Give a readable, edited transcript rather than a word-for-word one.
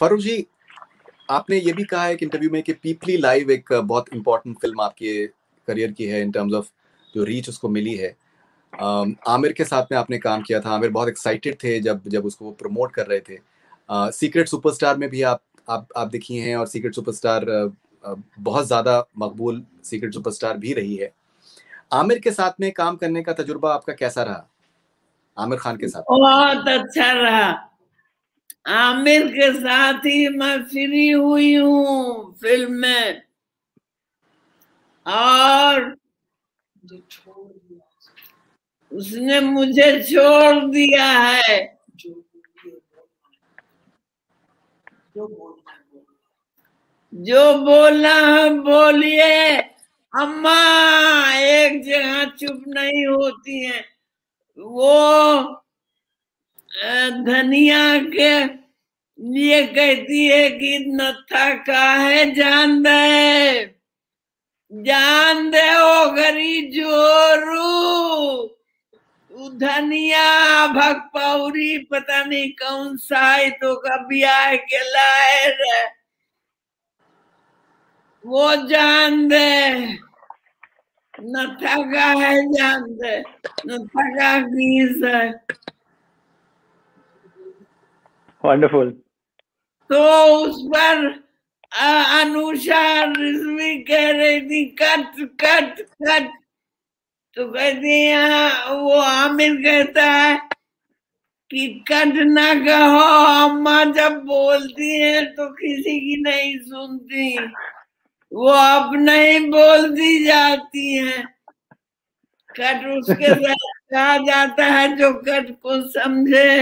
फर्रुख जी, आपने ये भी कहा है एक इंटरव्यू में कि पीपली लाइव एक बहुत इंपॉर्टेंट फिल्म आपके करियर की है इन टर्म्स ऑफ जो रीच उसको मिली है। आमिर के साथ में आपने काम किया था, आमिर बहुत एक्साइटेड थे जब उसको प्रमोट कर रहे थे। सीक्रेट सुपरस्टार में भी आप दिखी हैं और सीक्रेट सुपरस्टार बहुत ज़्यादा मकबूल सीक्रेट सुपरस्टार भी रही है। आमिर के साथ में काम करने का तजुर्बा आपका कैसा रहा? आमिर खान के साथ बहुत अच्छा रहा। आमिर के साथ ही मैं फ्री हुई हूँ फिल्म में, और उसने मुझे छोड़ दिया है। जो बोला हम बोलिए, अम्मा एक जगह चुप नहीं होती है। वो धनिया के लिए कहती है कि नत्था का है जान दे ओ गरी जोरू, धनिया भगपौरी पता नहीं कौन सा तो कभी आए के लायर वो जान दे, नत्था का है जान दे, नत्था का गीत है। वंडरफुल। तो उस पर अनुषा रिजवी कह रही थी कट कट कट, तो कहते हैं वो आमिर कहता है कि कट ना कहो, अम्मा जब बोलती है तो किसी की नहीं सुनती, वो अपने ही बोलती जाती है। कट उसके साथ कहा जाता है जो कट को समझे।